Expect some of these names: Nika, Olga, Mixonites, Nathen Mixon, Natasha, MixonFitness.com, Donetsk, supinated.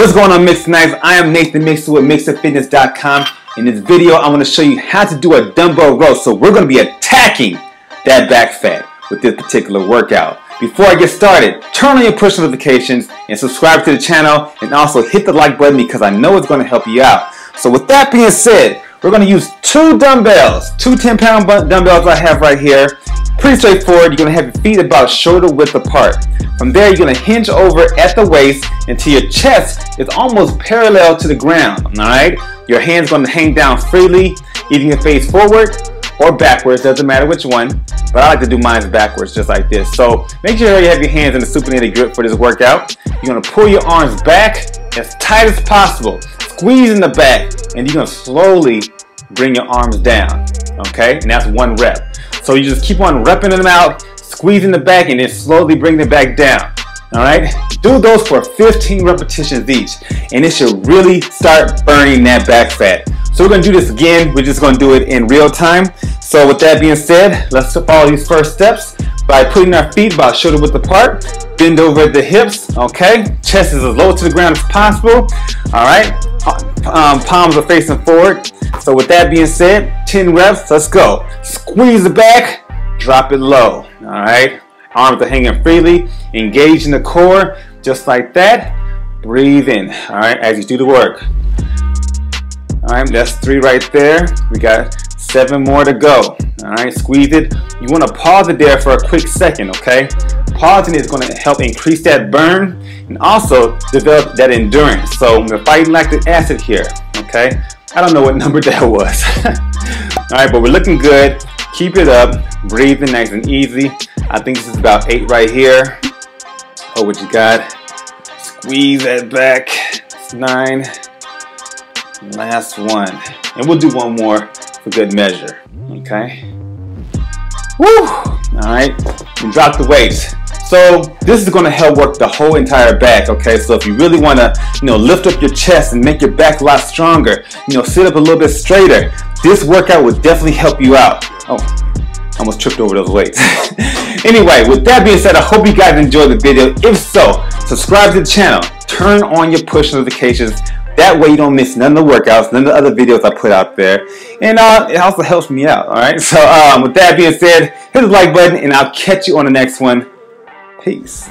What's going on, Mixonites? I am Nathen Mixon with MixonFitness.com. In this video, I want to show you how to do a dumbbell row. So we're going to be attacking that back fat with this particular workout. Before I get started, turn on your push notifications and subscribe to the channel, and also hit the like button because I know it's going to help you out. So with that being said, we're going to use two dumbbells, two 10-pound dumbbells I have right here. Pretty straightforward. You're going to have your feet about shoulder width apart. From there, you're going to hinge over at the waist until your chest is almost parallel to the ground, all right? Your hand's going to hang down freely. Either you can face forward or backwards, doesn't matter which one, but I like to do mine backwards, just like this. So make sure you have your hands in a supinated grip for this workout. You're going to pull your arms back as tight as possible, squeeze in the back, and you're going to slowly bring your arms down, okay? And that's one rep. So you just keep on repping them out, squeezing the back, and then slowly bring them back down, all right? Do those for 15 repetitions each, and it should really start burning that back fat. So we're going to do this again. We're just going to do it in real time. So with that being said, let's follow these first steps by putting our feet about shoulder width apart, bend over at the hips, okay? Chest is as low to the ground as possible, all right? Palms are facing forward. So with that being said, 10 reps, let's go. Squeeze the back, drop it low, all right? Arms are hanging freely, engage in the core, just like that. Breathe in, all right, as you do the work. All right, that's 3 right there. We got 7 more to go, all right? Squeeze it. You want to pause it there for a quick second, okay? Pausing is going to help increase that burn and also develop that endurance. So we're fighting lactic acid here, okay? I don't know what number that was. All right, but we're looking good. Keep it up. Breathing nice and easy. I think this is about 8 right here. Hold what you got. Squeeze that back. That's 9. Last one. And we'll do one more for good measure. Okay? Woo! All right. And drop the weights. So this is going to help work the whole entire back, okay? So if you really want to, lift up your chest and make your back a lot stronger, sit up a little bit straighter, this workout will definitely help you out. Oh, I almost tripped over those weights. Anyway, with that being said, I hope you guys enjoyed the video. If so, subscribe to the channel. Turn on your push notifications. That way you don't miss none of the workouts, none of the other videos I put out there. And it also helps me out, all right? So with that being said, hit the like button, and I'll catch you on the next one. Peace.